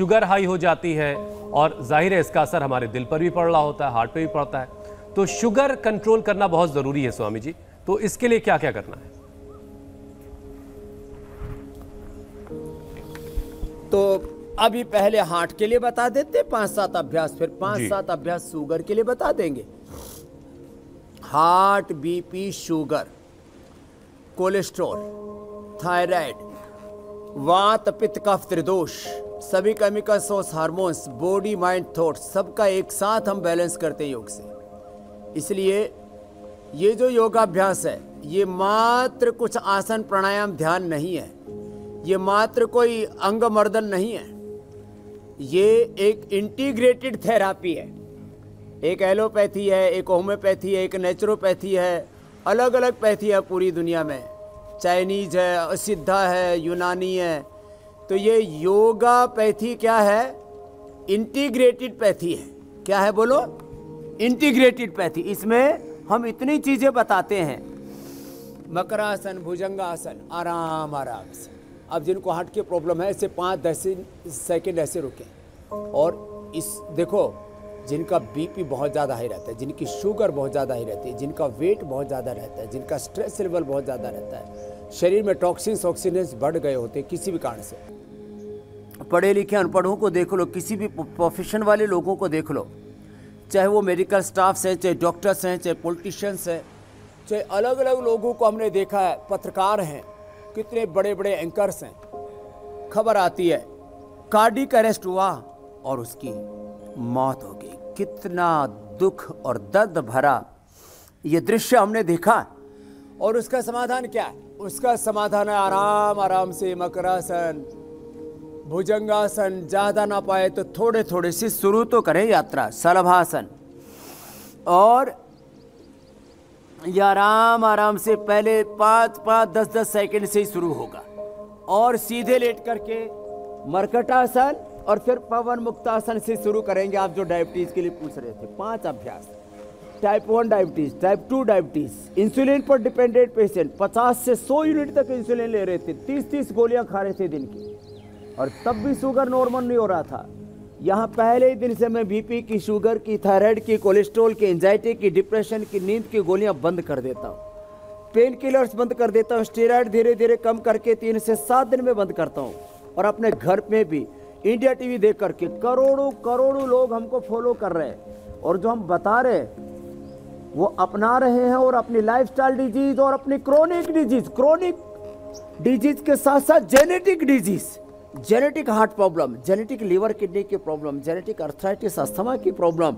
Sugar high हो जाती है और जाहिर है इसका असर हमारे दिल पर भी पड़ रहा होता है, हार्ट पे भी पड़ता है। तो शुगर कंट्रोल करना बहुत ज़रूरी है स्वामी जी, तो इसके लिए क्या क्या करना है? तो अभी पहले हार्ट के लिए बता देते 5-7 अभ्यास, फिर 5-7 अभ्यास शुगर के लिए बता देंगे। Heart, BP, sugar, cholesterol, thyroid, वात, पित्त, कफ, त्रिदोष, सभी chemicals, hormones, body, mind, thought, सबका एक साथ हम बैलेंस करते हैं योग से। इसलिए ये जो योगाभ्यास है ये मात्र कुछ आसन प्राणायाम ध्यान नहीं है, ये मात्र कोई अंग मर्दन नहीं है, ये एक इंटीग्रेटेड थेरापी है। एक एलोपैथी है, एक होम्योपैथी है, एक नेचुरोपैथी है, अलग अलग पैथी है पूरी दुनिया में, चाइनीज है, सिद्धा है, यूनानी है। तो ये योगा पैथी क्या है? इंटीग्रेटेड पैथी है। क्या है बोलो? Integrated pathy. इसमें हम इतनी चीज़ें बताते हैं, मकरासन, भुजंगासन, आराम आराम से। अब जिनको हार्ट की प्रॉब्लम है ऐसे 5-10 सेकेंड ऐसे रुकें। और इस देखो, जिनका बीपी बहुत ज़्यादा हाई रहता है, जिनकी शुगर बहुत ज़्यादा हाई रहती है, जिनका वेट बहुत ज़्यादा रहता है, जिनका स्ट्रेस लेवल बहुत ज़्यादा रहता है, शरीर में टॉक्सिन्स ऑक्सीडेंट्स बढ़ गए होते हैं किसी भी कारण से। पढ़े लिखे अनपढ़ों को देख लो, किसी भी प्रोफेशन वाले लोगों को देख लो, चाहे वो मेडिकल स्टाफ्स हैं, चाहे डॉक्टर्स हैं, चाहे पॉलिटिशियंस हैं, चाहे अलग अलग लोगों को हमने देखा है, पत्रकार हैं, कितने बड़े बड़े एंकर्स हैं। खबर आती है कार्डियक अरेस्ट हुआ और उसकी मौत हो गई। कितना दुख और दर्द भरा ये दृश्य हमने देखा। और उसका समाधान क्या है? उसका समाधान है आराम आराम से मकरासन, भुजंगासन। ज़्यादा ना पाए तो थोड़े थोड़े से शुरू तो करें यात्रा, शलभासन। और ये आराम आराम से पहले 5-5, 10-10 सेकेंड से ही शुरू होगा। और सीधे लेट करके मर्कटासन और फिर पवन मुक्तासन से शुरू करेंगे। आप जो डायबिटीज़ के लिए पूछ रहे थे, 5 अभ्यास। Type 1 diabetes, type 2 diabetes, insulin पर डिपेंडेंट पेशेंट, 50 से 100 यूनिट तक इंसुलिन ले रहे थे, 30-30 गोलियां खा रहे थे दिन की, और तब भी शुगर नॉर्मल नहीं हो रहा था। यहाँ पहले ही दिन से मैं बीपी की, शुगर की, थायराइड की, कोलेस्ट्रॉल की, एंजाइटी की, डिप्रेशन की, नींद की गोलियाँ बंद कर देता हूँ, पेन किलर्स बंद कर देता हूँ, स्टेरॉइड धीरे धीरे कम करके 3 से 7 दिन में बंद करता हूँ। और अपने घर में भी इंडिया टीवी देख करके करोड़ों करोड़ों लोग हमको फॉलो कर रहे हैं, और जो हम बता रहे हैं वो अपना रहे हैं, और अपनी लाइफस्टाइल डिजीज़ और अपनी क्रोनिक डिजीज़ के साथ साथ genetic disease, genetic heart problem, genetic liver kidney की प्रॉब्लम, जेनेटिक अर्थराइटिस, अस्थमा की प्रॉब्लम,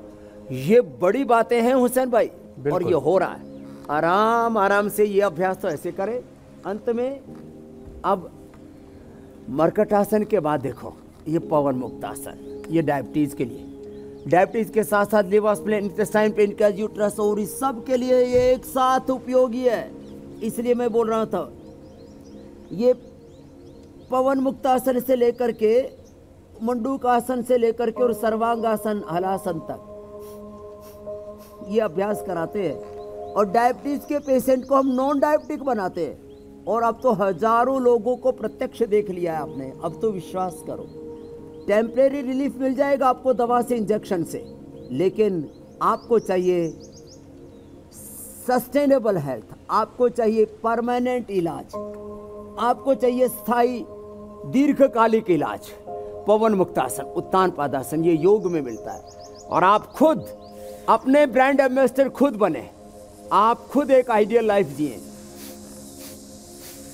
ये बड़ी बातें हैं हुसैन भाई, और ये हो रहा है। आराम आराम से ये अभ्यास तो ऐसे करें। अंत में अब मर्कटासन के बाद देखो ये पवन मुक्तासन, ये डायबिटीज़ के लिए, डायबिटीज़ के साथ साथ liver, spleen, intestine, pancreas, uterus, ovary, सब के लिए ये एक साथ उपयोगी है। इसलिए मैं बोल रहा था ये पवन मुक्तासन से लेकर के मुंडूकासन से लेकर के और सर्वांगासन, हलासन तक ये अभ्यास कराते हैं। और डायबिटीज़ के पेशेंट को हम नॉन डायबिटिक बनाते हैं। और अब तो हजारों लोगों को प्रत्यक्ष देख लिया है आपने, अब तो विश्वास करो टेम्परेरी रिलीफ मिल जाएगा आपको दवा से, इंजेक्शन से, लेकिन आपको चाहिए सस्टेनेबल हेल्थ, आपको चाहिए परमानेंट इलाज, आपको चाहिए स्थायी दीर्घकालिक इलाज। पवन मुक्तासन, उत्तान पादासन ये योग में मिलता है। और आप खुद अपने ब्रांड एम्बेसडर खुद बने, आप खुद एक आइडियल लाइफ जिए।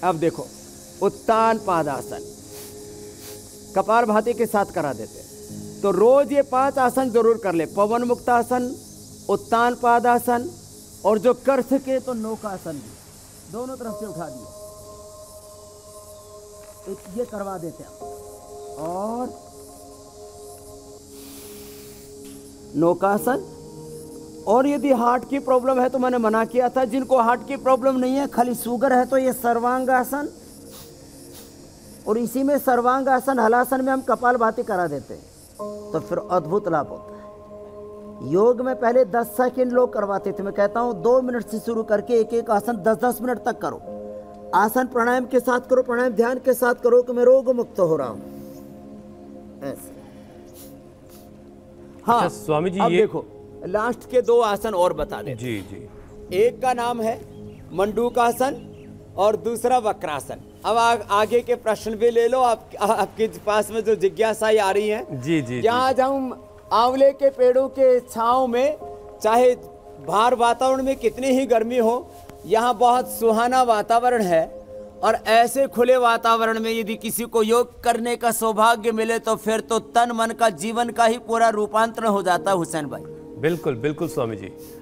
अब देखो उत्तान पादासन कपार भाती के साथ करा देते। तो रोज ये 5 आसन जरूर कर ले, पवन मुक्तासन, उत्तान पादासन, और जो कर सके तो नौकासन भी, दोनों तरफ से उठा दिए, ये करवा देते हैं। और नौकासन। और यदि हार्ट की प्रॉब्लम है तो मैंने मना किया था, जिनको हार्ट की प्रॉब्लम नहीं है, खाली शुगर है, तो ये सर्वांगासन। और इसी में सर्वांगासन, हलासन में हम कपालभाति करा देते हैं, तो फिर अद्भुत लाभ होता है। योग में पहले 10 सेकंड लोग करवाते थे, मैं कहता हूँ 2 मिनट से शुरू करके एक एक आसन 10-10 मिनट तक करो। आसन प्राणायाम के साथ करो, प्राणायाम ध्यान के साथ करो कि मैं रोग मुक्त हो रहा हूँ, ऐसे। हाँ स्वामी जी, अब ये देखो लास्ट के दो आसन और बता दें। जी जी, एक का नाम है मंडूकासन और दूसरा वक्रासन। अब आगे के प्रश्न भी ले लो, आपके पास में जो जिज्ञासाएं आ रही हैं। जी जी, यहाँ जब हम आंवले के पेड़ों के छांव में, चाहे बाहर वातावरण में कितनी ही गर्मी हो, यहाँ बहुत सुहाना वातावरण है और ऐसे खुले वातावरण में यदि किसी को योग करने का सौभाग्य मिले तो फिर तो तन मन का जीवन का ही पूरा रूपांतरण हो जाता है। हुसैन भाई बिल्कुल बिल्कुल स्वामी जी।